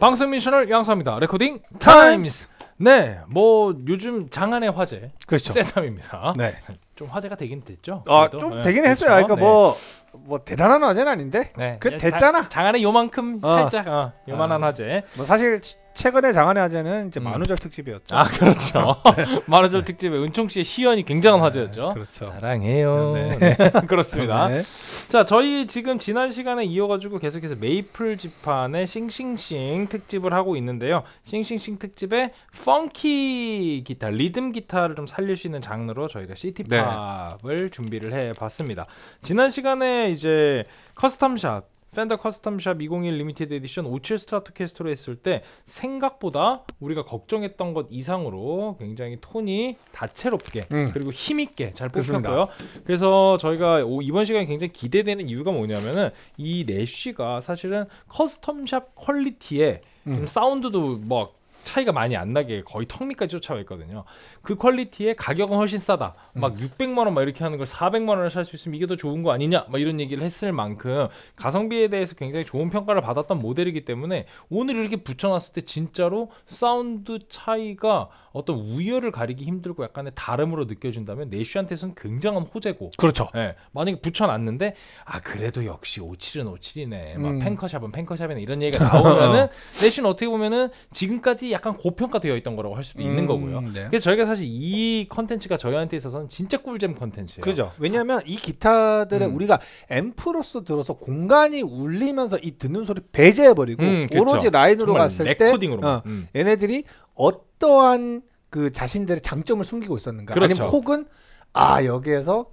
방송 미션을 양성합니다. 레코딩 타임스. 네, 뭐 요즘 장안의 화제, 그렇죠, 세담입니다. 네, 좀 화제가 되긴 됐죠. 아, 좀 네, 되긴 했어요. 그렇죠. 그러니까 뭐 대단한 화제는 아닌데, 네, 그 됐잖아. 장안의 요만큼 살짝 요만한 화제. 뭐 사실 최근에 장안의 화제는 이제 만우절 특집이었죠. 아, 그렇죠. 네. 만우절 특집에 은총 씨의 시연이 굉장한 화제였죠. 그렇죠. 사랑해요. 네. 네. 그렇습니다. 네. 자, 저희 지금 지난 시간에 이어가지고 계속해서 메이플 지판의 싱싱싱 특집을 하고 있는데요. 싱싱싱 특집에 펑키 기타, 리듬 기타를 좀 살릴 수 있는 장르로 저희가 시티팝을 네, 준비를 해봤습니다. 지난 시간에 이제 커스텀샵, 펜더 커스텀샵 2021 리미티드 에디션 57 스트라토캐스터로 했을 때 생각보다 우리가 걱정했던 것 이상으로 굉장히 톤이 다채롭게 그리고 힘있게 잘 뽑혔고요. 그래서 저희가 이번 시간에 굉장히 기대되는 이유가 뭐냐면은 이 내쉬가 사실은 커스텀샵 퀄리티에 사운드도 막 차이가 많이 안 나게 거의 턱 밑까지 쫓아와 있거든요. 그 퀄리티에 가격은 훨씬 싸다, 막 600만원 막 이렇게 하는 걸 400만원을 살 수 있으면 이게 더 좋은 거 아니냐 막 이런 얘기를 했을 만큼 가성비에 대해서 굉장히 좋은 평가를 받았던 모델이기 때문에 오늘 이렇게 붙여놨을 때 진짜로 사운드 차이가 어떤 우열을 가리기 힘들고 약간의 다름으로 느껴진다면 내쉬한테서는 굉장한 호재고, 그렇죠, 네, 만약에 붙여놨는데 아 그래도 역시 57은 57이네 막 펜커샵은 펜커샵이네 이런 얘기가 나오면은 내쉬는 어떻게 보면은 지금까지 약간 고평가되어 있던 거라고 할 수도 있는 거고요. 네. 그래서 저희가 사실 이 컨텐츠가 저희한테 있어서는 진짜 꿀잼 컨텐츠예요. 그죠. 왜냐하면 이 기타들의 우리가 앰프로서 들어서 공간이 울리면서 이 듣는 소리 배제해버리고 그렇죠, 오로지 라인으로 갔을 때 레코딩으로 얘네들이 어떠한 그 자신들의 장점을 숨기고 있었는가, 그렇죠, 아니면 혹은 아 여기에서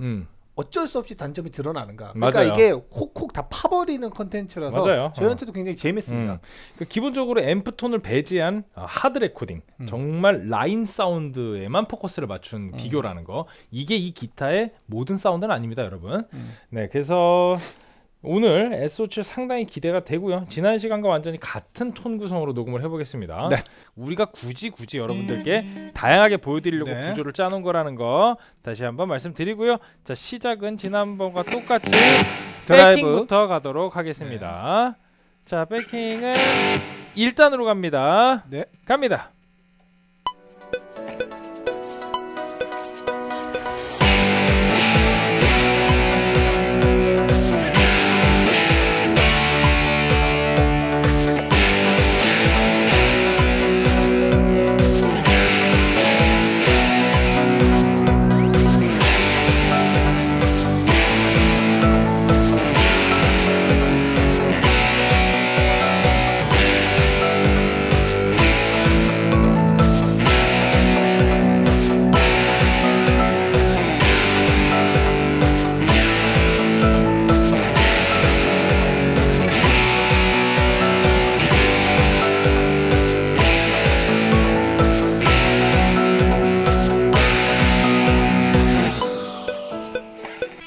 어쩔 수 없이 단점이 드러나는가. 그러니까 맞아요. 이게 콕콕 다 파버리는 컨텐츠라서 맞아요, 저희한테도 굉장히 재밌습니다. 기본적으로 앰프톤을 배제한 하드 레코딩, 정말 라인 사운드에만 포커스를 맞춘 비교라는 거, 이게 이 기타의 모든 사운드는 아닙니다, 여러분. 네, 그래서 오늘 S57 상당히 기대가 되고요. 지난 시간과 완전히 같은 톤 구성으로 녹음을 해보겠습니다. 네. 우리가 굳이 여러분들께 다양하게 보여드리려고 네, 구조를 짜놓은 거라는 거 다시 한번 말씀드리고요. 자, 시작은 지난번과 똑같이 백킹부터 가도록 하겠습니다. 네. 자, 백킹은 1단으로 갑니다. 네. 갑니다.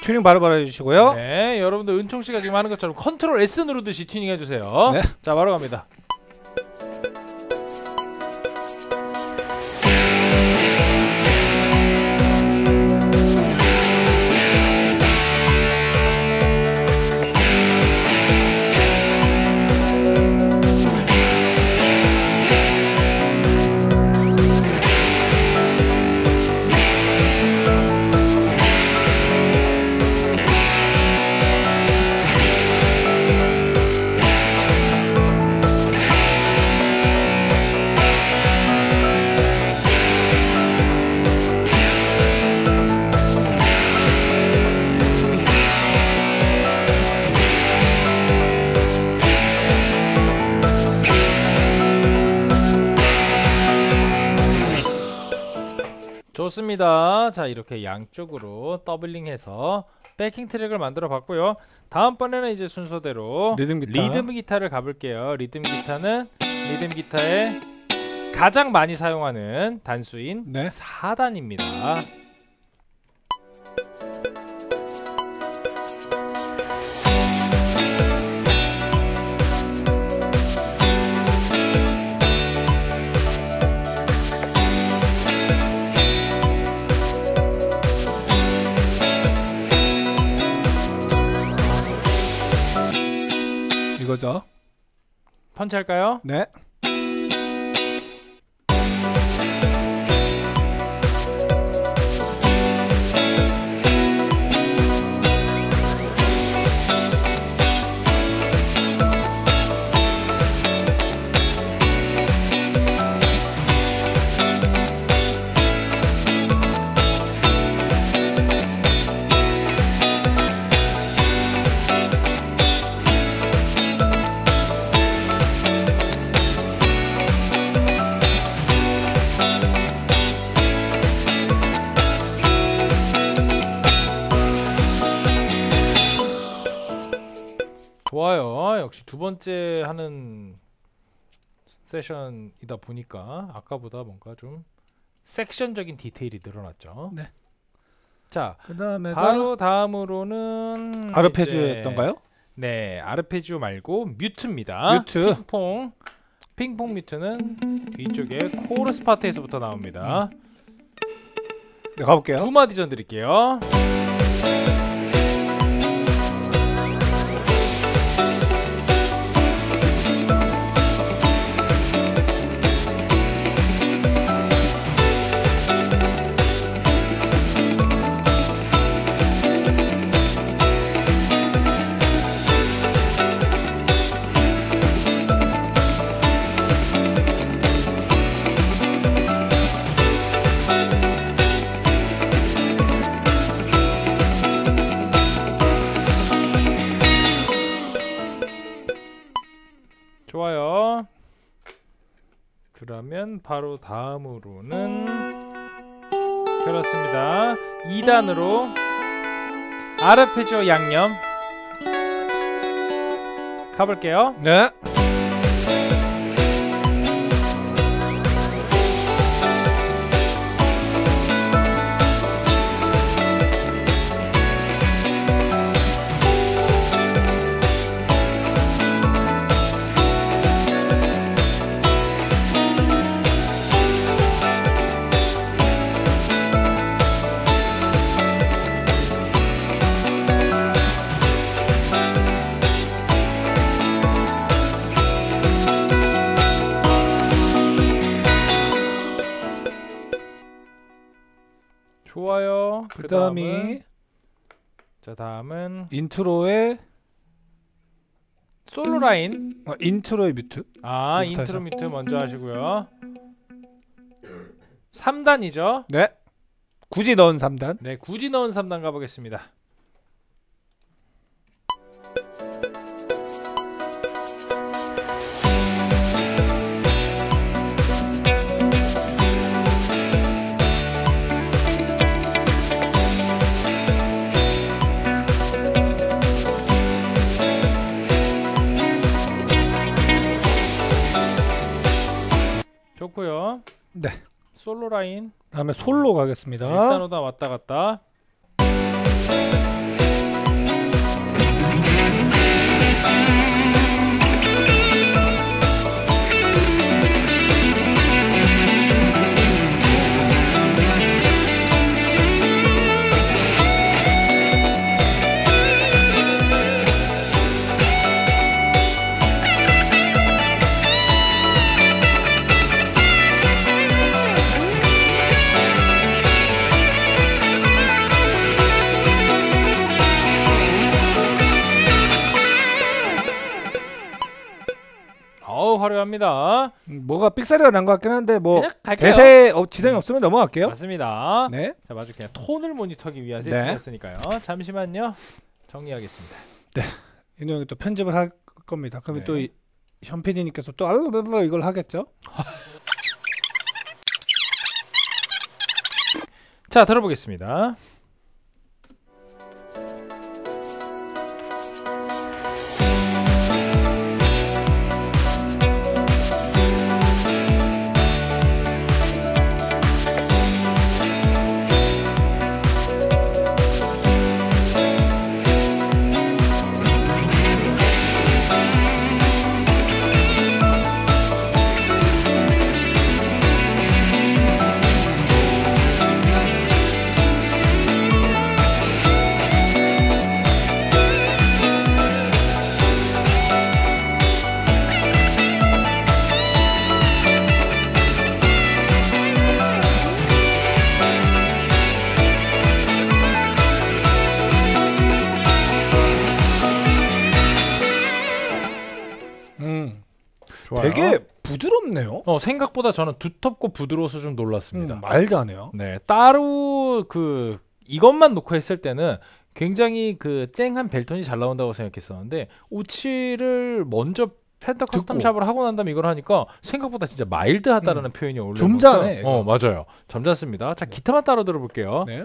튜닝 바로 해주시고요. 네, 여러분들 은총씨가 지금 하는 것처럼 컨트롤 S 누르듯이 튜닝 해주세요. 네. 자, 바로 갑니다. 좋습니다. 자, 이렇게 양쪽으로 더블링해서 백킹 트랙을 만들어 봤고요. 다음번에는 이제 순서대로 리듬 기타를 가볼게요. 리듬 기타는 리듬 기타에 가장 많이 사용하는 단수인 네, 4단입니다. 이거죠. 펀치할까요? 네. 역시 두 번째 하는 세션이다 보니까 아까보다 뭔가 좀 섹션적인 디테일이 늘어났죠. 네. 자, 그다음에 바로 다음으로는 아르페지오였던가요? 네, 아르페지오 말고 뮤트입니다. 뮤트. 핑퐁. 핑퐁 뮤트는 뒤쪽에 코러스 파트에서부터 나옵니다. 네, 가볼게요. 두 마디 전드릴게요. 좋아요. 그러면 바로 다음으로는 그렇습니다. 2단으로 아르페지오 양념 가볼게요. 네. 좋아요. 그다음이 자 다음은 인트로의 솔로 라인. 인트로의 뮤트. 아 인트로 뮤트 먼저 하시고요. 3단이죠. 네. 굳이 넣은 3단. 네, 굳이 넣은 3단 가보겠습니다. 좋고요. 네. 솔로 라인. 다음에 솔로 가겠습니다. 일단 오다 왔다 갔다. 화려합니다. 뭐가 삑사리가 난 것 같긴 한데 뭐 대세 지장이 없으면 넘어갈게요. 맞습니다. 네. 자, 마주 그냥 톤을 모니터하기 위한 세팅이었으니까요. 네. 잠시만요. 정리하겠습니다. 네. 이 내용이 또 편집을 할 겁니다. 그러면 네. 또 현 PD님께서 또 알라라라 이걸 하겠죠? 자, 들어보겠습니다. 되게 부드럽네요. 생각보다 저는 두텁고 부드러워서 좀 놀랐습니다. 말도 안 해요. 네, 따로 그 이것만 놓고 했을 때는 굉장히 그 쨍한 벨톤이 잘 나온다고 생각했었는데 오치를 먼저 펜타 커스텀 샵을 하고 난 다음에 이걸 하니까 생각보다 진짜 마일드하다라는 표현이 어울려요. 점잖네. 맞아요. 점잖습니다. 자, 기타만 따로 들어볼게요. 네.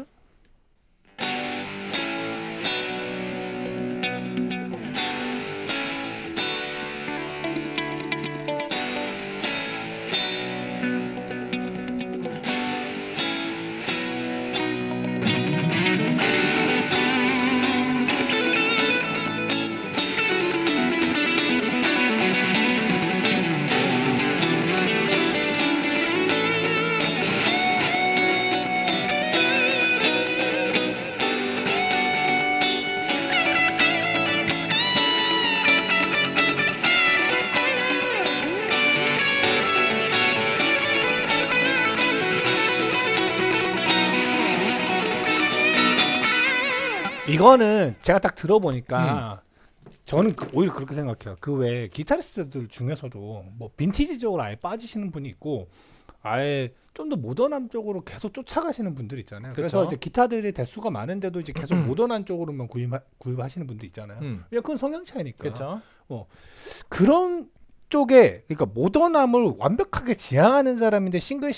이거는 제가 딱 들어보니까 저는 오히려 그렇게 생각해요. 그 외에 기타리스트들 중에서도 뭐 빈티지적으로 아예 빠지시는 분이 있고, 아예 좀 더 모던한 쪽으로 계속 쫓아가시는 분들 있잖아요. 그래서 그쵸? 이제 기타들이 대수가 많은데도 이제 계속 모던한 쪽으로만 구입하시는 분들 있잖아요. 그냥 그건 성향 차이니까. 그쵸? 그런 쪽에, 그러니까 모던함을 완벽하게 지향하는 사람인데 싱글을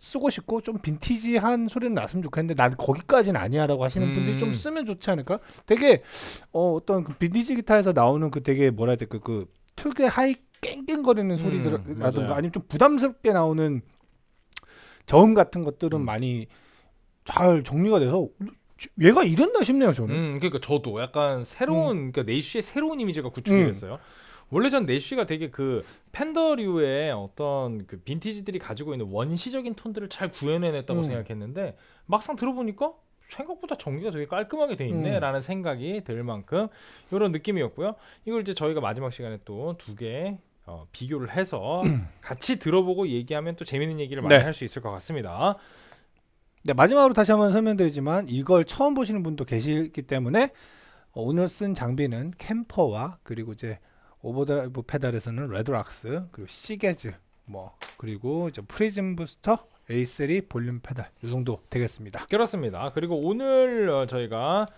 쓰고 싶고 좀 빈티지한 소리는 났으면 좋겠는데 난 거기까지는 아니야라고 하시는 분들이 좀 쓰면 좋지 않을까? 되게 어떤 그 빈티지 기타에서 나오는 그 되게 뭐라 해야 될까, 그 특유의 하이 깽깽거리는 소리라든가 아니면 좀 부담스럽게 나오는 저음 같은 것들은 많이 잘 정리가 돼서 얘가 이랬나 싶네요, 저는. 그러니까 저도 약간 새로운 그러니까 네이쉬의 새로운 이미지가 구축이 됐어요. 원래 전 네쉬가 되게 그 팬더류의 어떤 그 빈티지들이 가지고 있는 원시적인 톤들을 잘 구현해냈다고 생각했는데 막상 들어보니까 생각보다 정리가 되게 깔끔하게 돼 있네 라는 생각이 들 만큼 이런 느낌이었고요. 이걸 이제 저희가 마지막 시간에 또 두 개 비교를 해서 같이 들어보고 얘기하면 또 재밌는 얘기를 많이 할 수 있을 것 같습니다. 네, 마지막으로 다시 한번 설명드리지만 이걸 처음 보시는 분도 계시기 때문에 오늘 쓴 장비는 캠퍼와 그리고 이제 오버드라이브 페달에서는 레드락스, 그리고 시게즈, 그리고 이제 프리즘 부스터, A3 볼륨 페달 이 정도 되겠습니다. 그렇습니다. 그리고 오늘 저희가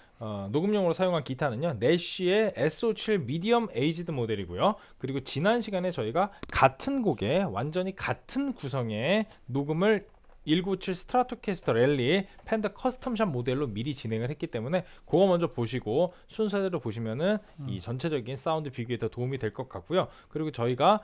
녹음용으로 사용한 기타는요, 내쉬의 SO7 미디엄 에이지드 모델이고요. 그리고 지난 시간에 저희가 같은 곡에 완전히 같은 구성의 녹음을 197 스트라토캐스터 랠리 펜더 커스텀샵 모델로 미리 진행을 했기 때문에 그거 먼저 보시고 순서대로 보시면은 이 전체적인 사운드 비교에 더 도움이 될 것 같고요. 그리고 저희가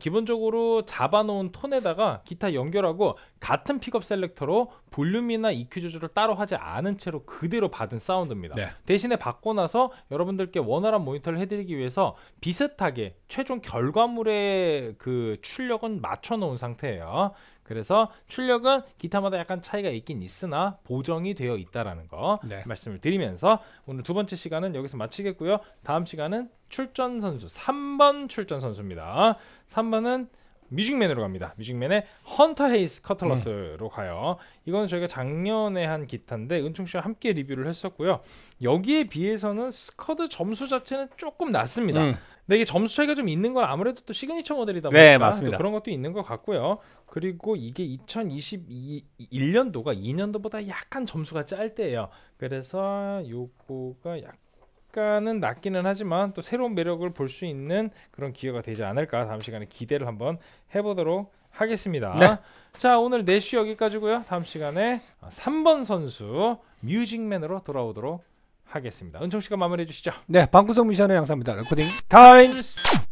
기본적으로 잡아놓은 톤에다가 기타 연결하고 같은 픽업 셀렉터로 볼륨이나 EQ 조절을 따로 하지 않은 채로 그대로 받은 사운드입니다. 네. 대신에 받고 나서 여러분들께 원활한 모니터를 해드리기 위해서 비슷하게 최종 결과물의 그 출력은 맞춰놓은 상태예요. 그래서 출력은 기타마다 약간 차이가 있긴 있으나 보정이 되어 있다라는 거 말씀을 드리면서 오늘 두 번째 시간은 여기서 마치겠고요. 다음 시간은 출전 선수 3번 출전 선수입니다. 3번은 뮤직맨으로 갑니다. 뮤직맨의 헌터 헤이스 커틀러스로 가요. 이건 저희가 작년에 한 기타인데 은총 씨와 함께 리뷰를 했었고요. 여기에 비해서는 스커드 점수 자체는 조금 낮습니다. 근데 이게 점수 차이가 좀 있는 건 아무래도 또 시그니처 모델이다 보니까 맞습니다. 그런 것도 있는 것 같고요. 그리고 이게 2021년도가 2년도보다 약간 점수가 짤 때예요. 그래서 요거가 약간은 낮기는 하지만 또 새로운 매력을 볼 수 있는 그런 기회가 되지 않을까 다음 시간에 기대를 한번 해보도록 하겠습니다. 네. 자, 오늘 4시 여기까지고요. 다음 시간에 3번 선수 뮤직맨으로 돌아오도록 하겠습니다. 은총 씨가 마무리해 주시죠. 네, 방구석 미션의 양사입니다. 레코딩 타임스.